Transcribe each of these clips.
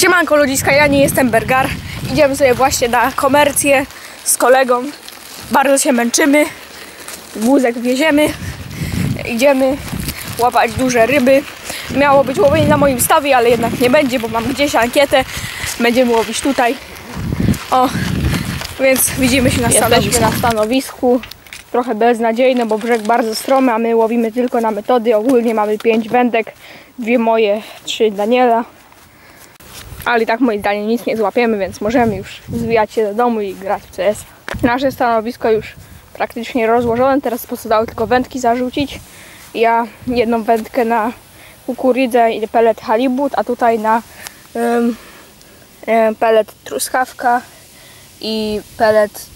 Siemanko ludziska, ja nie jestem Bergar. Idziemy sobie właśnie na komercję z kolegą. Bardzo się męczymy. Wózek wieziemy. Idziemy łapać duże ryby. Miało być łowienie na moim stawie, ale jednak nie będzie, bo mam gdzieś ankietę. Będziemy łowić tutaj. O, więc widzimy się na stanowisku. Jesteśmy na stanowisku. Trochę beznadziejne, bo brzeg bardzo stromy, a my łowimy tylko na metody. Ogólnie mamy 5 wędek, 2 moje, 3 Daniela. Ale i tak moim zdaniem nic nie złapiemy, więc możemy już zwijać się do domu i grać w CS. Nasze stanowisko już praktycznie rozłożone, teraz pozostały tylko wędki zarzucić. Ja jedną wędkę na kukurydzę i pelet halibut, a tutaj na pelet truskawka i pelet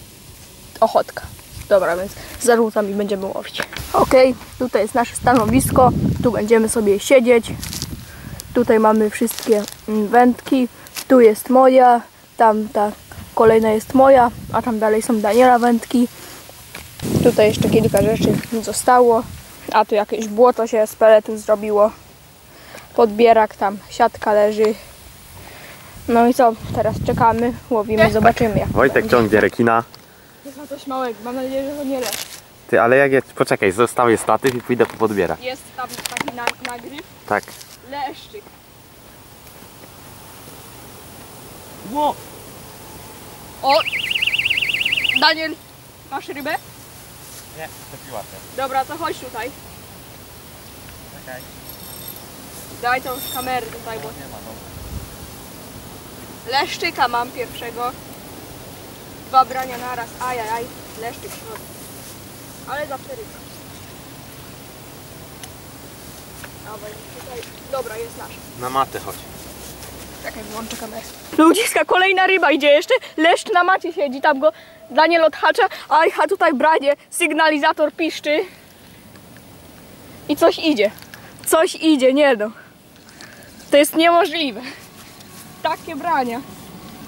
ochotka. Dobra, więc zarzucam i będziemy łowić. Okej, tutaj jest nasze stanowisko, tu będziemy sobie siedzieć. Tutaj mamy wszystkie wędki, tu jest moja, tam ta kolejna jest moja, a tam dalej są Daniela wędki. Tutaj jeszcze kilka rzeczy zostało, a tu jakieś błoto się z peletu zrobiło. Podbierak, tam siatka leży. No i co, teraz czekamy, łowimy, zobaczymy jak Wojtek ciągnie rekina. Jest na coś małego, mam nadzieję, że to nie leży. Ty, ale jak jest, poczekaj, zostawię statyw i pójdę po podbierak. Jest tam taki nagryw. Tak. Leszczyk. Wow. O! Daniel, masz rybę? Nie, przepiła się. Dobra, to chodź tutaj. Czekaj. Daj tą kamerę tutaj, bo... Nie ma, dobra. Leszczyka mam pierwszego. 2 brania naraz, ajajaj. Leszczyk środek. Ale zawsze ryba. Dobra, jest nasz. Na matę chodź. Czekaj, wyłączę kamerę. Ludziska, kolejna ryba idzie jeszcze. Leszcz na macie siedzi, tam go Daniel odhacza. Ajha, tutaj branie, sygnalizator piszczy. I coś idzie. Coś idzie, nie no. To jest niemożliwe. Takie brania.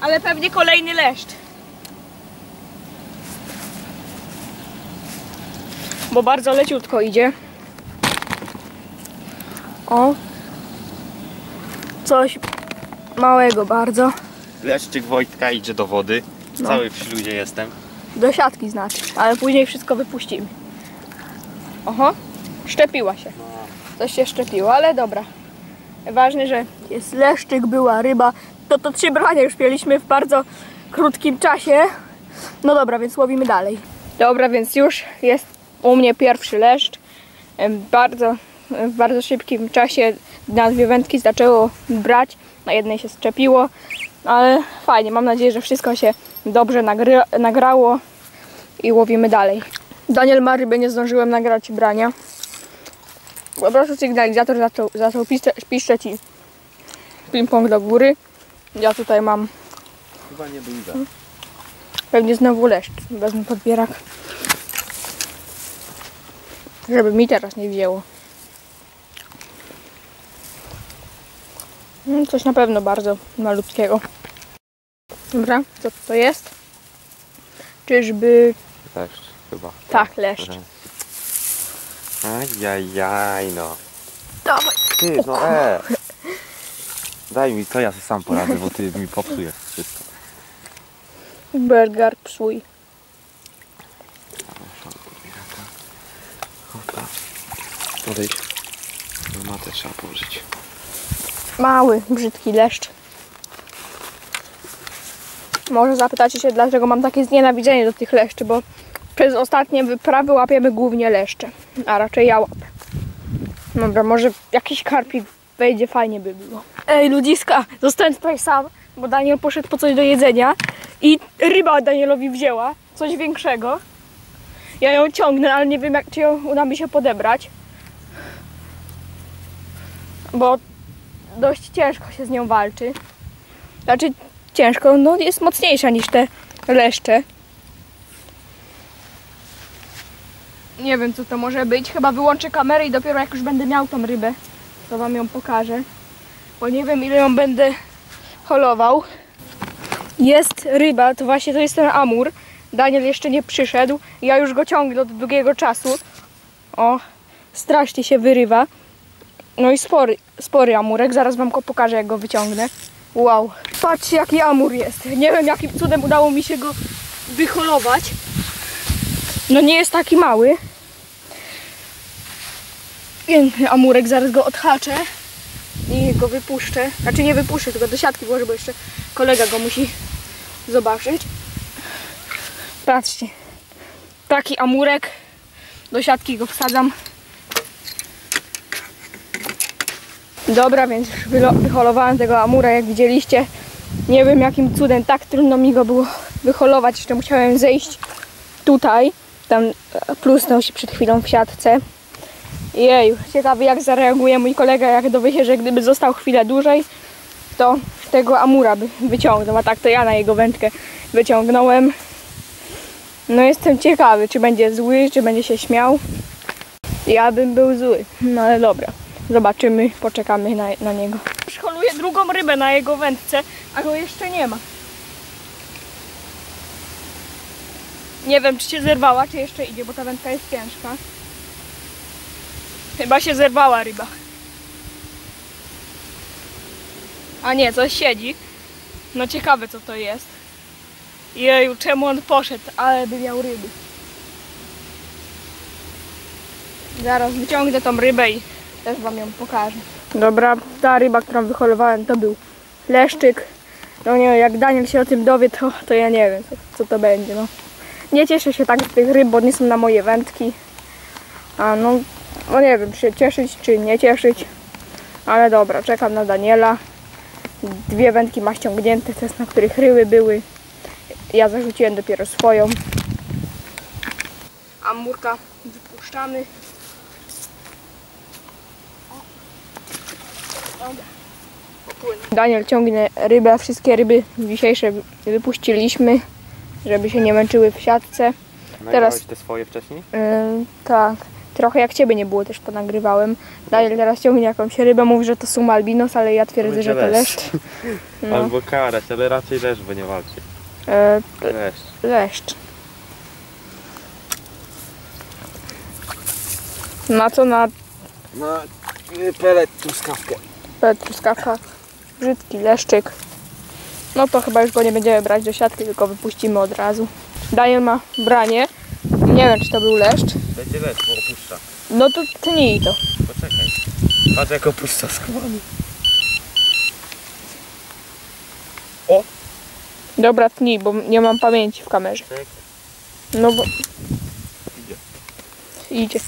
Ale pewnie kolejny leszcz. Bo bardzo leciutko idzie. O, coś małego bardzo. Leszczyk Wojtka idzie do wody, no. Cały w śluzie jestem. Do siatki znaczy, ale później wszystko wypuścimy. Oho, szczepiła się, no. Coś się szczepiło, ale dobra. Ważne, że jest leszczyk, była ryba. To 3 brania już mieliśmy w bardzo krótkim czasie. No dobra, więc łowimy dalej. Dobra, więc już jest u mnie pierwszy leszcz. W bardzo szybkim czasie na 2 wędki zaczęło brać, na jednej się szczepiło, ale fajnie, mam nadzieję, że wszystko się dobrze nagrało i łowimy dalej. Daniel ma rybę, nie zdążyłem nagrać brania. Po prostu sygnalizator zaczął piszczeć i ping-pong do góry. Ja tutaj mam... Chyba nie długa. Pewnie znowu leszcz, wezmę podbierak. Żeby mi teraz nie wzięło. Coś na pewno bardzo malutkiego. Dobra, co to jest? Czyżby... Leszcz chyba. Tak, leszcz. Ajajaj, no. Dawaj. Ty, no daj mi, to ja sobie sam poradzę, bo ty mi popsujesz wszystko. Bergar, psuj. Odejdź. No matę trzeba położyć. Mały, brzydki leszcz. Może zapytacie się, dlaczego mam takie znienawidzenie do tych leszczy, bo przez ostatnie wyprawy łapiemy głównie leszcze, a raczej ja łapię. Dobra, może jakiś karpik wejdzie, fajnie by było. Ej ludziska, zostałem tutaj sam, bo Daniel poszedł po coś do jedzenia i ryba Danielowi wzięła, coś większego. Ja ją ciągnę, ale nie wiem, czy ją uda mi się podebrać, bo dość ciężko się z nią walczy. Znaczy ciężko, no jest mocniejsza niż te leszcze. Nie wiem co to może być, chyba wyłączę kamerę i dopiero jak już będę miał tą rybę, to wam ją pokażę. Bo nie wiem ile ją będę holował. Jest ryba, to właśnie to jest ten amur. Daniel jeszcze nie przyszedł, ja już go ciągnę od długiego czasu. O, strasznie się wyrywa. No i spory amurek, zaraz wam go pokażę jak go wyciągnę. Wow. Patrzcie, jaki amur jest. Nie wiem, jakim cudem udało mi się go wyholować. No nie jest taki mały. Piękny amurek, zaraz go odhaczę i go wypuszczę. Znaczy nie wypuszczę, tylko do siatki włożę, bo jeszcze kolega go musi zobaczyć. Patrzcie. Taki amurek. Do siatki go wsadzam. Dobra, więc już wyholowałem tego amura, jak widzieliście. Nie wiem, jakim cudem tak trudno mi go było wyholować. Jeszcze musiałem zejść tutaj. Tam plusnął się przed chwilą w siatce. Jeju, ciekawy jak zareaguje mój kolega, jak dowie się, że gdyby został chwilę dłużej, to tego amura by wyciągnął. A tak to ja na jego wędkę wyciągnąłem. No jestem ciekawy, czy będzie zły, czy będzie się śmiał. Ja bym był zły, no ale dobra. Zobaczymy, poczekamy na niego. Już holuję drugą rybę na jego wędce, a go jeszcze nie ma. Nie wiem, czy się zerwała, czy jeszcze idzie, bo ta wędka jest ciężka. Chyba się zerwała ryba. A nie, coś siedzi. No ciekawe, co to jest. Jeju, czemu on poszedł, ale by miał ryby. Zaraz wyciągnę tą rybę i też wam ją pokażę. Dobra, ta ryba, którą wyholowałem, to był leszczyk. No nie, jak Daniel się o tym dowie, to ja nie wiem, co to będzie. No. Nie cieszę się tak z tych ryb, bo nie są na moje wędki. A no nie wiem, czy się cieszyć, czy nie cieszyć. Ale dobra, czekam na Daniela. Dwie wędki ma ściągnięte, te na których ryby były. Ja zarzuciłem dopiero swoją. Amurka wypuszczamy. Daniel ciągnie rybę, wszystkie ryby dzisiejsze wypuściliśmy, żeby się nie męczyły w siatce. Nagrywałeś te swoje wcześniej? Tak, trochę jak ciebie nie było też ponagrywałem. Daniel teraz ciągnie jakąś rybę, mówi, że to sum albinos, ale ja twierdzę, że to leszcz. No. Albo karać, ale raczej leszcz, bo nie walczy. Leszcz. Na co? Na pelet truskawkę. Pelet truskawka. Brzydki leszczyk. No to chyba już go nie będziemy brać do siatki, tylko wypuścimy od razu. Daniel ma branie. Nie wiem, czy to był leszcz. Będzie leszcz, bo opuszcza. No to tnij to. Poczekaj. Patrz, jak opuszcza skłony. O! Dobra, tnij, bo nie mam pamięci w kamerze. No bo... Idzie. Idzie.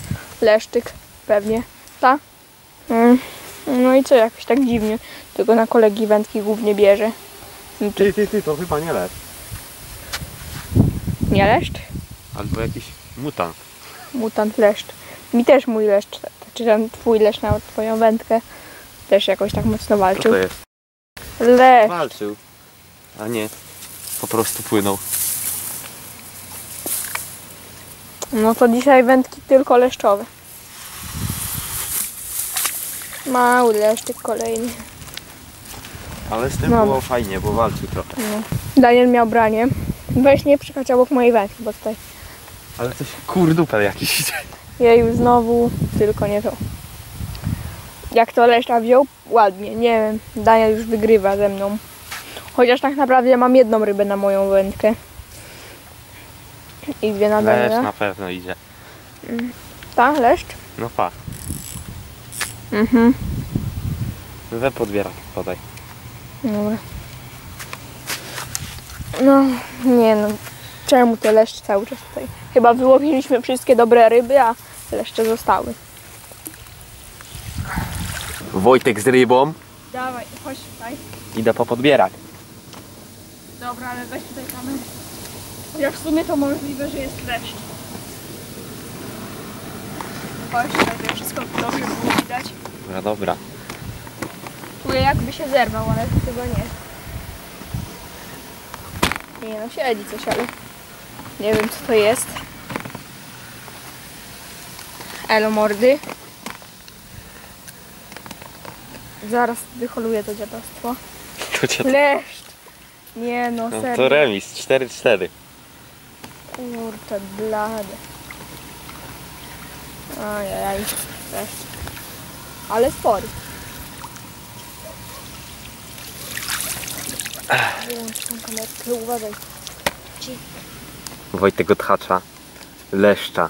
Leszczyk pewnie. Ta? No i co, jakoś tak dziwnie. Tylko na kolegi wędki głównie bierze. No to... Ty, to chyba nie leszcz. Nie leszcz? Albo jakiś mutant. Mutant leszcz. Mi też mój leszcz, czy ten twój leszcz na twoją wędkę też jakoś tak mocno walczył. Co to jest? Leszcz. Walczył. A nie. Po prostu płynął. No to dzisiaj wędki tylko leszczowe. Mały leszczyk kolejny. Ale z tym no. Było fajnie, bo walczył trochę. No. Daniel miał branie. Weź nie przychodź obok mojej wędki, bo tutaj... Ale coś kurdupel jakiś idzie. Jeju, znowu, tylko nie to. Jak to leszcza wziął? Ładnie, nie wiem. Daniel już wygrywa ze mną. Chociaż tak naprawdę ja mam jedną rybę na moją wędkę. I dwie na Daniela. Leszcz na pewno idzie. Ta? Leszcz? No pa. Mhm. We podbierak podaj. Dobra. No, nie no. Czemu te leszcze cały czas tutaj? Chyba wyłowiliśmy wszystkie dobre ryby, a leszcze zostały. Wojtek z rybą. Dawaj, chodź tutaj. Idę po podbierak. Dobra, ale weź tutaj kamerę. Jak w sumie to możliwe, że jest leszcz. Chodź, tak wszystko dobrze było widać. Dobra, dobra. Czuję, jakby się zerwał, ale chyba nie. Nie no, siedzi coś, ale nie wiem, co to jest. Elo mordy. Zaraz wyholuję to dziadostwo. Leszcz! Nie no, serio. No to remis, 4-4. Kurczę, blade. Ajajaj, też. Ale spory. Wyłącz tą kamerkę, uważaj. Wojtek odhacza leszcza.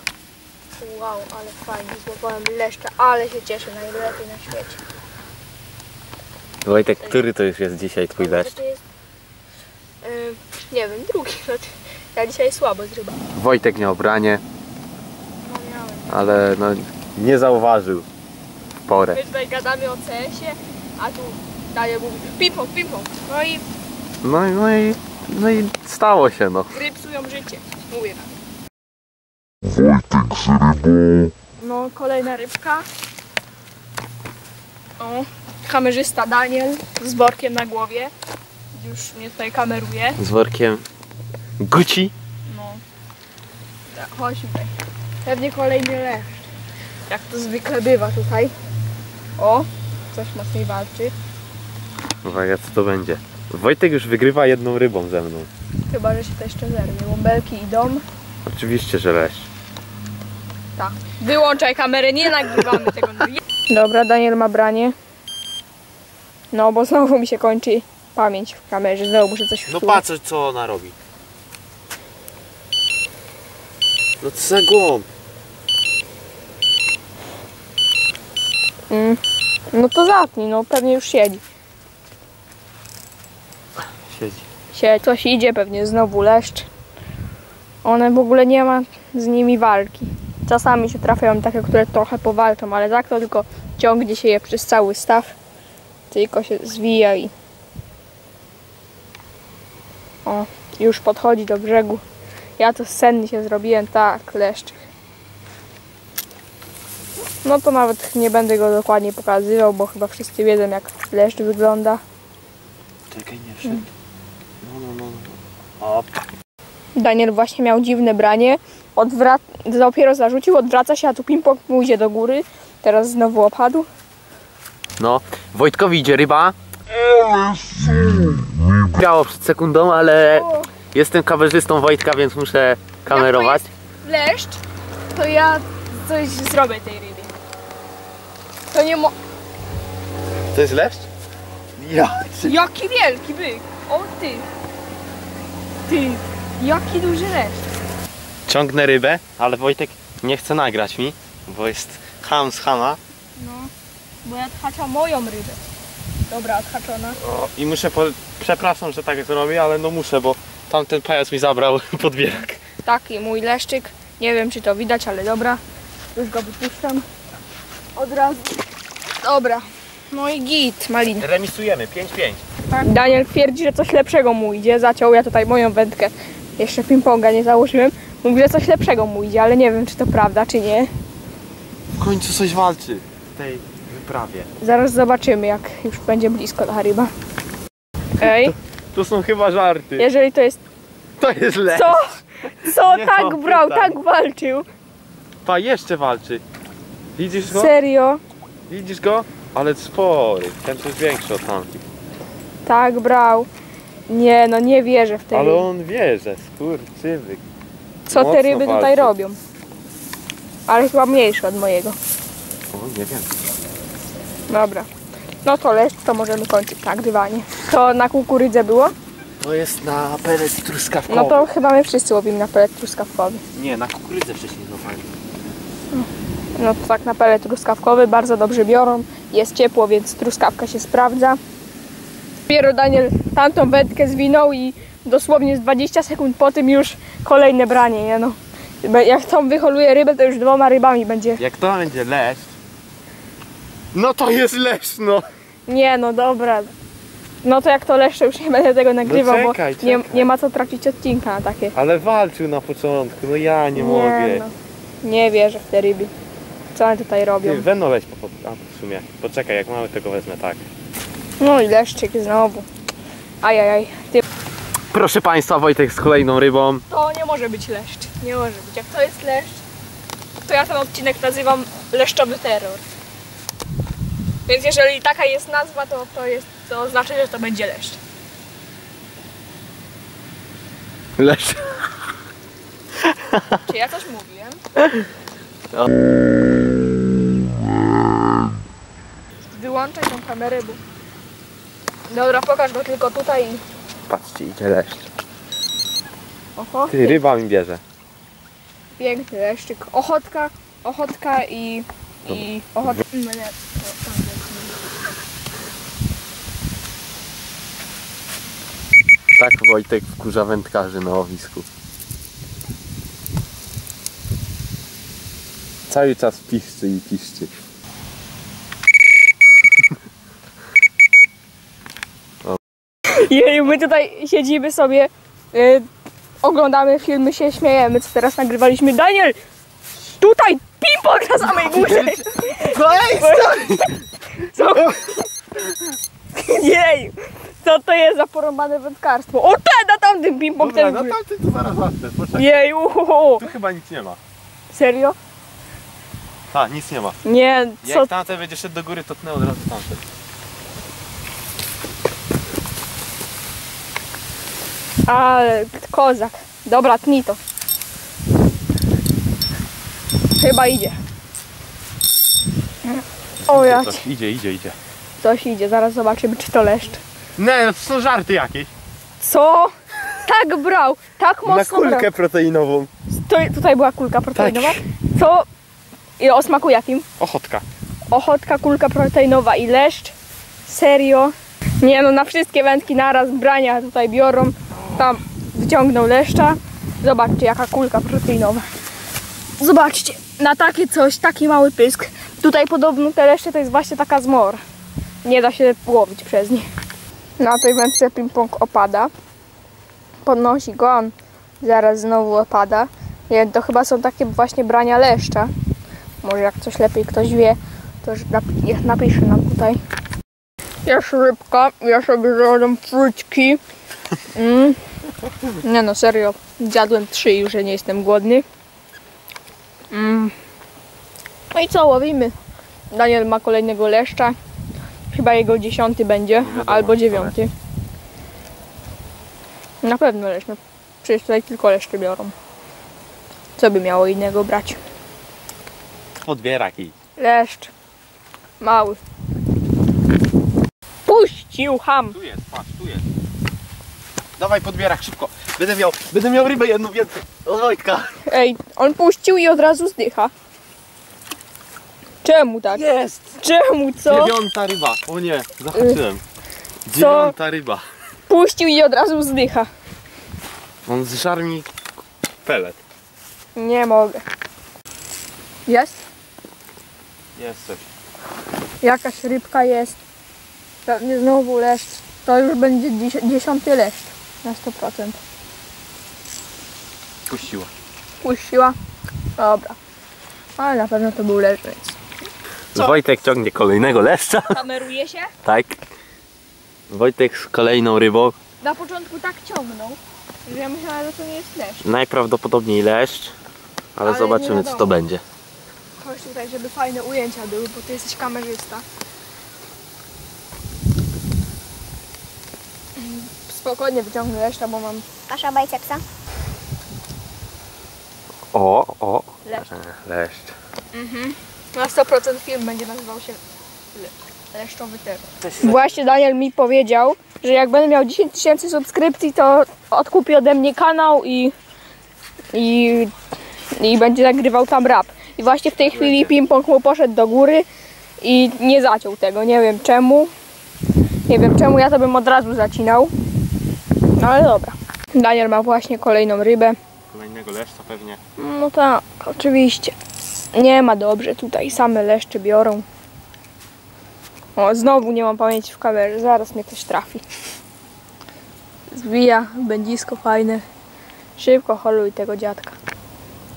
Wow, ale fajnie, złapałem leszcza, ale się cieszę, najlepiej na świecie. Wojtek, który to już jest dzisiaj twój leszcz? Nie wiem, drugi. Ja dzisiaj słabo z rybą. Wojtek miał branie, ale no, nie zauważył w porę. My tutaj gadamy o CS-ie, a tu Daniel mówi ping-pong, ping-pong. No i stało się, no. Gry psują życie, mówię tak. Wojtek z rybą. No, kolejna rybka. O, kamerzysta Daniel z workiem na głowie. Już mnie tutaj kameruje. Z workiem Gucci? No. Tak, chodźmy. Pewnie kolejny leszcz. Jak to zwykle bywa tutaj. O, coś mocniej walczy. Uwaga, co to będzie. Wojtek już wygrywa jedną rybą ze mną. Chyba, że się to jeszcze zerwie. Łąbelki idą. Oczywiście, że leszcz. Tak. Wyłączaj kamerę, nie nagrywamy tego. Dobra, Daniel ma branie. No, bo znowu mi się kończy pamięć w kamerze. Znowu muszę coś wsłuchać. No patrz, co ona robi. No co za głąb? No to zapnij, no pewnie już siedzi. Siedzi. Coś idzie, pewnie znowu leszcz. One w ogóle nie ma z nimi walki. Czasami się trafiają takie, które trochę powalczą, ale tak to tylko ciągnie się je przez cały staw. Tylko się zwija i... O, już podchodzi do brzegu. Ja tu senny się zrobiłem, tak, leszczyk. No to nawet nie będę go dokładnie pokazywał, bo chyba wszyscy wiedzą, jak leszcz wygląda. Czekaj, nie wszedł. No. Daniel właśnie miał dziwne branie. Dopiero zarzucił, odwraca się, a tu ping-pong mu idzie do góry. Teraz znowu opadł. No, Wojtkowi idzie ryba. Grało przed sekundą, ale... Jestem kamerzystą Wojtka, więc muszę kamerować. Jak to jest leszcz, to ja coś zrobię tej rybie. To nie mo... To jest leszcz? Ja. Jaki wielki byk! O ty! Ty! Jaki duży leszcz! Ciągnę rybę, ale Wojtek nie chce nagrać mi, bo jest ham z hama. No, bo ja odhacza moją rybę. Dobra, odhaczona. O, i muszę... Przepraszam, że tak zrobię, ale no muszę, bo... Tamten pajac mi zabrał podbierak. Taki mój leszczyk. Nie wiem, czy to widać, ale dobra. Już go wypuszczam. Od razu. Dobra. No i git, malin. Remisujemy, 5-5. Tak. Daniel twierdzi, że coś lepszego mu idzie. Zaciął ja tutaj moją wędkę. Jeszcze ping-ponga nie założyłem. Mówi, że coś lepszego mu idzie, ale nie wiem, czy to prawda, czy nie. W końcu coś walczy w tej wyprawie. Zaraz zobaczymy, jak już będzie blisko ta ryba. Ej. To są chyba żarty. Jeżeli to jest... To jest leszcz. Co? Nie tak brał, tak walczył. Pa, jeszcze walczy. Widzisz go? Serio? Widzisz go? Ale spory. Ten to jest większy od tamtych. Tak brał. Nie, no nie wierzę w tej. Ale on wierzy, skurczywyk. Co mocno te ryby walczy. Tutaj robią? Ale chyba mniejszy od mojego. O, nie wiem. Dobra. No to leszcz, to możemy kończyć nagrywanie. To na kukurydze było? To jest na pelet truskawkowy. No to chyba my wszyscy łowimy na pelet truskawkowy. Nie, na kukurydzę wcześniej złapaliśmy. No to tak na pelet truskawkowy, bardzo dobrze biorą. Jest ciepło, więc truskawka się sprawdza. Dopiero Daniel tamtą wędkę zwinął i dosłownie z 20 sekund po tym już kolejne branie, nie no. Jak tam wyholuje rybę, to już 2 rybami będzie. Jak to będzie leszcz, no to jest leszcz, no. Nie, no dobra. No to jak to leszcze, już nie będę tego nagrywał, no czekaj, bo nie ma co tracić odcinka na takie. Ale walczył na początku, no ja nie mogę. No. Nie wierzę w te ryby. Co one tutaj robią? Ty, weno weź a, w sumie. Poczekaj, jak mamy tego wezmę, tak. No i leszczyk znowu. Ajajaj. Ty... Proszę państwa, Wojtek z kolejną rybą. To nie może być leszcz, nie może być. Jak to jest leszcz, to ja ten odcinek nazywam leszczowy terror. Więc jeżeli taka jest nazwa, to znaczy, że to będzie leszcz. Leszcz. Czy ja coś mówiłem? No. Wyłączaj tą kamerę, bo... Dobra, pokaż go tylko tutaj i Patrzcie, idzie leszcz. Oho, ty, ryba mi bierze. Piękny leszczyk. Ochotka, ochotka i ochotka. Tak Wojtek wkurza wędkarzy na łowisku. Cały czas piszczy i piszczy. Jeju, my tutaj siedzimy sobie, oglądamy filmy, się śmiejemy, co teraz nagrywaliśmy. Daniel! Tutaj pimpon na samej górze! Co? Jeju! Co to jest za porąbane wędkarstwo? O, te na tamtym pimpon! Dobra, na tamtym to zaraz ładne, poczekaj. Jeju! Tu chyba nic nie ma. Serio? Tak, nic nie ma. Nie, co? Jak tamte będzie szedł do góry, to tnę od razu tamte. A, kozak. Dobra, tnij to. Chyba idzie. O, ja. Coś idzie, idzie. Coś idzie, zaraz zobaczymy, czy to leszcz. Nie, no to są żarty jakieś. Co? Tak brał, tak mocno. Na kulkę proteinową. Tutaj była kulka proteinowa? Tak. Co? I o smaku jakim? Ochotka. Ochotka, kulka proteinowa i leszcz. Serio? Nie no, na wszystkie wędki naraz brania tutaj biorą. Tam wyciągnął leszcza. Zobaczcie, jaka kulka proteinowa. Zobaczcie, na takie coś, taki mały pysk. Tutaj podobno te leszcze to jest właśnie taka zmora. Nie da się łowić przez nie. Na tej wędce ping-pong opada. Podnosi go, on zaraz znowu opada. Nie, to chyba są takie właśnie brania leszcza. Może jak coś lepiej ktoś wie, to niech napisze nam tutaj. Jest rybka, ja sobie zjadłem frytki. Nie no, serio, zjadłem 3 i już nie jestem głodny. No i co, łowimy. Daniel ma kolejnego leszcza. Chyba jego 10. będzie, albo 9. Na pewno leszcz, no przecież tutaj tylko leszcze biorą. Co by miało innego brać? Podbieraki. Leszcz. Mały. Puścił ham. Tu jest, patrz, tu jest. Dawaj podbierak, szybko. Będę miał rybę jedną więcej. Od Wojtka. Ej, on puścił i od razu zdycha. Czemu tak? Jest. Czemu, co? 9. ryba. O nie, zahaczyłem. 9. ryba. Puścił i od razu zdycha. On zżarł mi pelet. Nie mogę. Jest? Jest coś. Jakaś rybka jest. Pewnie znowu leszcz. To już będzie 10. leszcz. Na 100%. Puściła. Puściła? Dobra. Ale na pewno to był leszcz. Co? Wojtek ciągnie kolejnego leszcza. Kameruje się? Tak. Wojtek z kolejną rybą. Na początku tak ciągnął, że ja myślałam, że to nie jest leszcz. Najprawdopodobniej leszcz. Ale zobaczymy, co to będzie. Chodź tutaj, żeby fajne ujęcia były, bo ty jesteś kamerzysta. Spokojnie wyciągnę leszcza, bo mam... Asza bajcepsa. O, leszcz. Mhm. Na 100% film będzie nazywał się Leszczowy Terror. Właśnie Daniel mi powiedział, że jak będę miał 10 000 subskrypcji, to odkupi ode mnie kanał i będzie nagrywał tam rap. I właśnie w tej chwili ping-pong mu poszedł do góry i nie zaciął tego, nie wiem czemu. Nie wiem czemu, ja to bym od razu zacinał. No ale dobra. Daniel ma właśnie kolejną rybę. Kolejnego leszcza pewnie. No tak, oczywiście. Nie ma dobrze, tutaj same leszcze biorą. O, znowu nie mam pamięci w kamerze, zaraz mnie ktoś trafi. Zbija, będzisko fajne. Szybko holuj tego dziadka.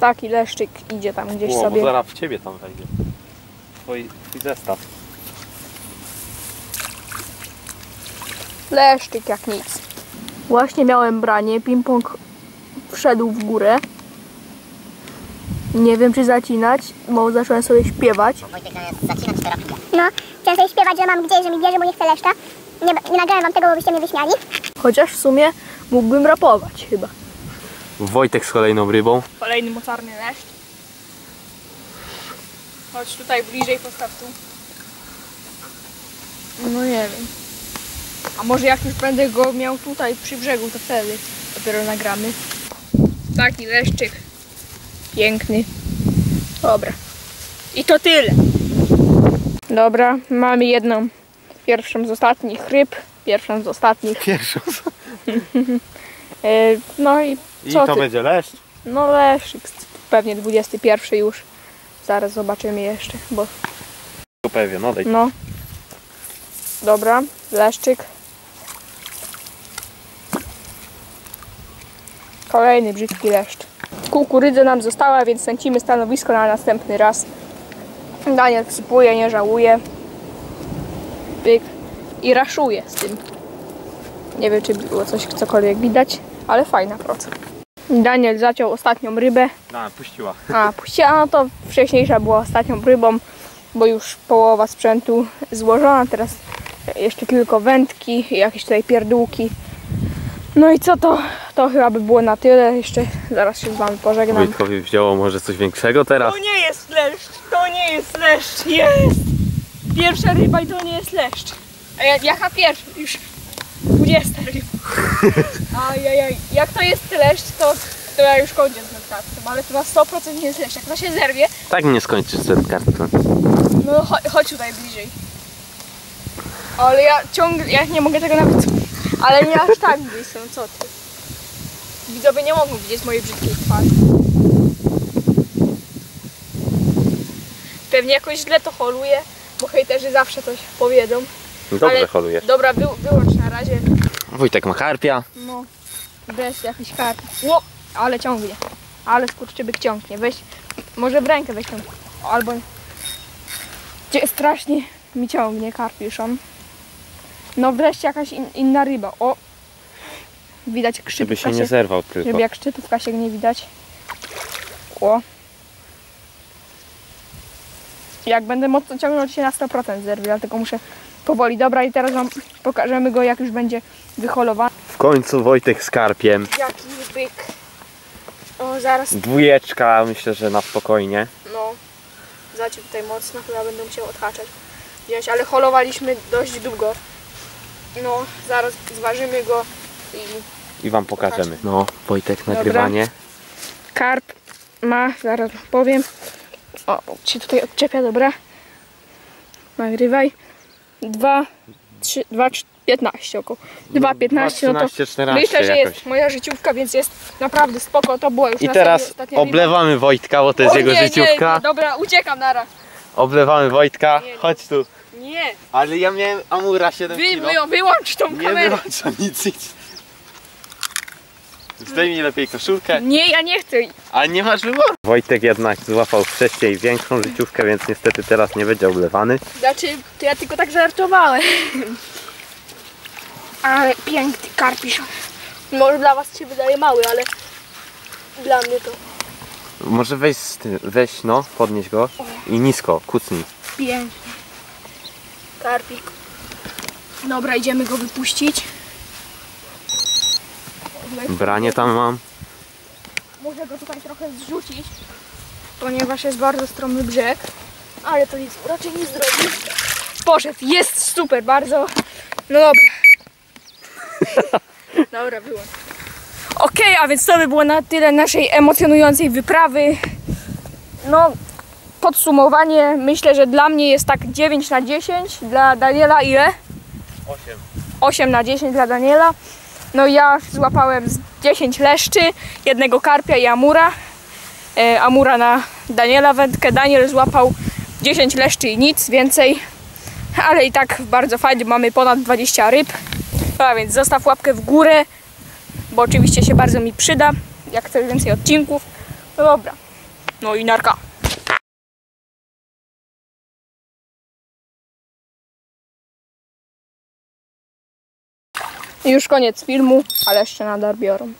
Taki leszczyk idzie tam gdzieś sobie. Bo zaraz w ciebie tam wejdzie. Twój zestaw. Leszczyk jak nic. Właśnie miałem branie, ping-pong wszedł w górę. Nie wiem, czy zacinać, bo zacząłem sobie śpiewać. Wojtek, zacinać terapię. No, chciałem sobie śpiewać, że mam gdzieś, że mi bierze, bo nie chcę leszcza. Nie nagrałem wam tego, bo byście mnie wyśmiali. Chociaż w sumie mógłbym rapować chyba. Wojtek z kolejną rybą. Kolejny mocarny leszcz. Chodź tutaj bliżej, postaw tu. No nie wiem. A może jak już będę go miał tutaj przy brzegu, to wtedy dopiero nagramy. Taki leszczyk piękny. Dobra. I to tyle. Dobra, mamy jedną. Pierwszą z ostatnich ryb. Pierwszą z ostatnich. Pierwszą z... No i co? I to ty? Będzie leszcz? No leszczyk. Pewnie 21 już. Zaraz zobaczymy jeszcze, bo... To pewnie, no daj. No. Dobra, leszczyk. Kolejny brzydki leszcz. Kukurydza nam została, więc sęcimy stanowisko na następny raz. Daniel wsypuje, nie żałuje. Pyk. I raszuje z tym. Nie wiem, czy było coś, cokolwiek widać, ale fajna praca. Daniel zaciął ostatnią rybę. A, puściła. A, puściła, no to wcześniejsza była ostatnią rybą, bo już połowa sprzętu złożona. Teraz jeszcze tylko wędki i jakieś tutaj pierdółki. No i co to? To chyba by było na tyle. Jeszcze zaraz się z wami pożegnam. Wojtkowi wzięło może coś większego teraz? To nie jest leszcz! To nie jest leszcz! Jest! Pierwsza ryba i to nie jest leszcz. A jaka pierwsza? Już 20 ryb. Ajajaj. Jak to jest leszcz, to ja już kończę z wędkarstwem, ale to na 100% nie jest leszcz. Jak to się zerwie... Tak nie skończysz z wędkarstwem. No chodź tutaj bliżej. Ale ja ciągle... Ja nie mogę tego nawet... Ale nie aż tak blisko, co ty? Widzowie nie mogą widzieć mojej brzydkiej twarzy. Pewnie jakoś źle to holuje, bo hejterzy zawsze coś powiedzą. Dobrze holuje. Dobra, wyłącz na razie. Wojtek ma karpia. No, bez jakichś karp. Ło, ale ciągnie. Ale skurczybyk ciągnie. Weź, może w rękę weź tam. Albo... Strasznie mi ciągnie karpiszon. No wreszcie jakaś inna ryba. O! Widać krzypówka. Żeby się nie zerwał tylko. Żeby jak szczytówka się nie widać. O! Jak będę mocno ciągnął, to się na 100% zerwie, dlatego muszę powoli. Dobra, i teraz wam pokażemy go, jak już będzie wyholowany. W końcu Wojtek z karpiem. Jaki byk. O, zaraz. Dwójeczka, myślę, że na spokojnie. No. Zaciął tutaj mocno, chyba będę musiał odhaczać. Wziąć, ale holowaliśmy dość długo. No, zaraz zważymy go i wam pokażemy. No, Wojtek, nagrywanie. Dobra. Karp ma, zaraz powiem. O, się tutaj odczepia, dobra. Nagrywaj. 2,15 około. 2,15, no to 14, myślę, że jakoś jest moja życiówka, więc jest naprawdę spoko. To było już i teraz oblewamy ryba. Wojtka, bo to jest jego życiówka. Nie, dobra, uciekam nara. Oblewamy Wojtka, nie, nie. Chodź tu. Nie. Ale ja miałem amura 7 kilo. Wyłącz tą kamerę. Nie wyłącza nic. Zdejmij lepiej koszulkę. Nie, ja nie chcę. A nie masz wyboru. Wojtek jednak złapał wcześniej większą życiówkę, więc niestety teraz nie będzie oblewany. Znaczy, to ja tylko tak żartowałem. Ale piękny karpisz. Może dla was się wydaje mały, ale dla mnie to... Może weź no, podnieś go i nisko, kucnij. Pięknie. Karpik. Dobra, idziemy go wypuścić. Branie tam mam. Muszę go tutaj trochę zrzucić, ponieważ jest bardzo stromy brzeg, ale to nic raczej nie zrobi. Poszedł, jest super, bardzo. No dobra. Dobra, wyłącz. Okej, a więc to by było na tyle naszej emocjonującej wyprawy. No, podsumowanie, myślę, że dla mnie jest tak 9 na 10, dla Daniela ile? 8. 8 na 10 dla Daniela. No ja złapałem 10 leszczy, jednego karpia i amura. Amura na Daniela wędkę. Daniel złapał 10 leszczy i nic więcej. Ale i tak bardzo fajnie, mamy ponad 20 ryb. A więc zostaw łapkę w górę, bo oczywiście się bardzo mi przyda, jak chcesz więcej odcinków. No dobra, no i narka. I już koniec filmu, ale jeszcze nadal biorą.